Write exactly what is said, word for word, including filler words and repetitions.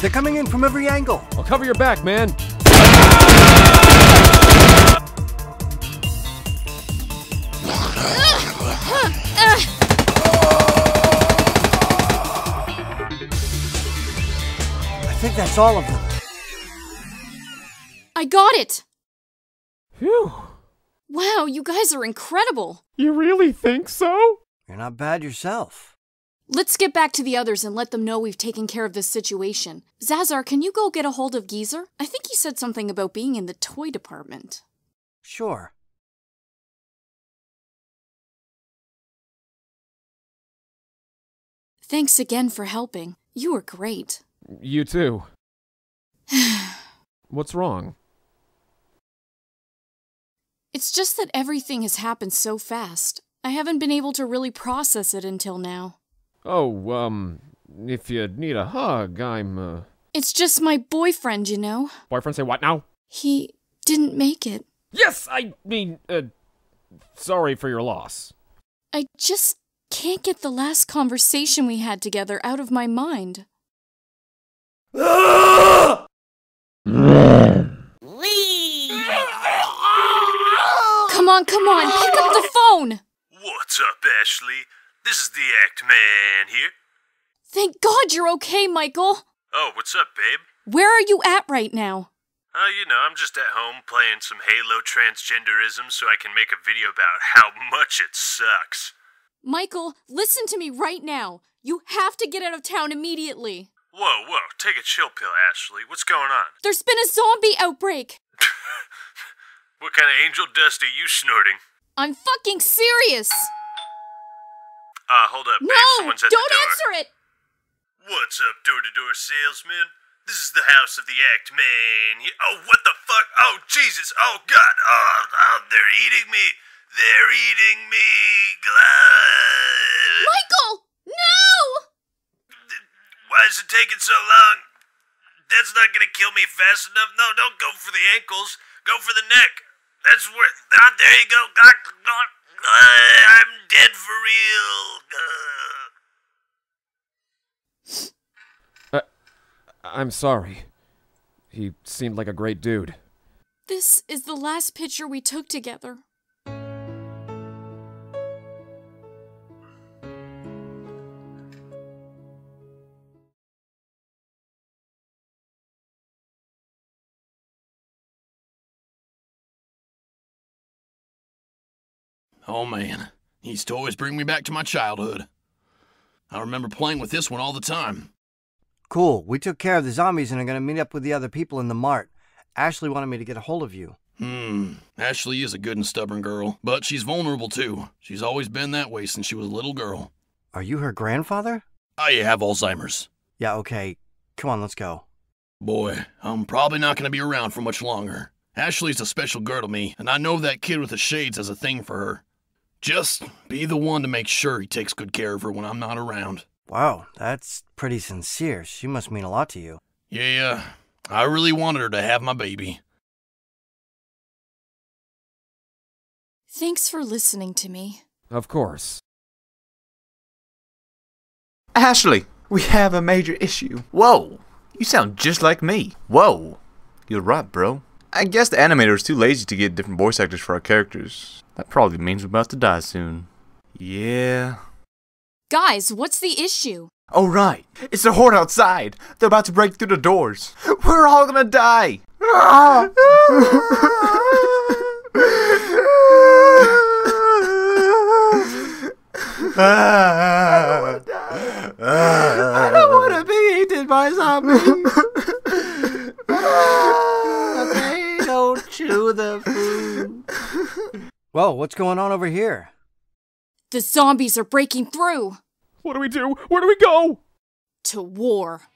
They're coming in from every angle. I'll cover your back, man. I think that's all of them. I got it. Phew. Wow, you guys are incredible. You really think so? You're not bad yourself. Let's get back to the others and let them know we've taken care of this situation. Zazar, can you go get a hold of Geezer? I think he said something about being in the toy department. Sure. Thanks again for helping. You were great. You too. What's wrong? It's just that everything has happened so fast. I haven't been able to really process it until now. Oh, um, if you need a hug, I'm, uh... It's just my boyfriend, you know? Boyfriend say what now? He didn't make it. Yes, I mean, uh, sorry for your loss. I just can't get the last conversation we had together out of my mind. Come on, come on, pick up the phone! What's up, Ashley? This is The Act Man here. Thank God you're okay, Michael. Oh, what's up, babe? Where are you at right now? Oh, uh, you know, I'm just at home playing some Halo transgenderism so I can make a video about how much it sucks. Michael, listen to me right now. You have to get out of town immediately. Whoa, whoa, take a chill pill, Ashley. What's going on? There's been a zombie outbreak. What kind of angel dust are you snorting? I'm fucking serious. Uh, hold up, babe. No, someone's at the door. Don't answer it! What's up, door-to-door salesman? This is the house of the Act Man. Oh, what the fuck? Oh, Jesus. Oh, God. Oh, oh they're eating me. They're eating me. Glad. Michael! No! Why is it taking so long? That's not gonna kill me fast enough. No, don't go for the ankles. Go for the neck. That's where... Oh, there you go. God, God. Uh, I'm dead for real. Uh. Uh, I'm sorry. He seemed like a great dude. This is the last picture we took together. Oh man, these toys bring me back to my childhood. I remember playing with this one all the time. Cool, we took care of the zombies and are going to meet up with the other people in the mart. Ashley wanted me to get a hold of you. Hmm, Ashley is a good and stubborn girl, but she's vulnerable too. She's always been that way since she was a little girl. Are you her grandfather? I have Alzheimer's. Yeah, okay. Come on, let's go. Boy, I'm probably not going to be around for much longer. Ashley's a special girl to me, and I know that kid with the shades has a thing for her. Just be the one to make sure he takes good care of her when I'm not around. Wow, that's pretty sincere. She must mean a lot to you. Yeah, I really wanted her to have my baby. Thanks for listening to me. Of course. Ashley, we have a major issue. Whoa, you sound just like me. Whoa, you're right, bro. I guess the animator is too lazy to get different voice actors for our characters. That probably means we're about to die soon. Yeah. Guys, what's the issue? Oh right, it's the horde outside. They're about to break through the doors. We're all gonna die. I don't wanna die. I don't wanna be eaten by zombies. Don't chew the food. Whoa, what's going on over here? The zombies are breaking through. What do we do? Where do we go? To war.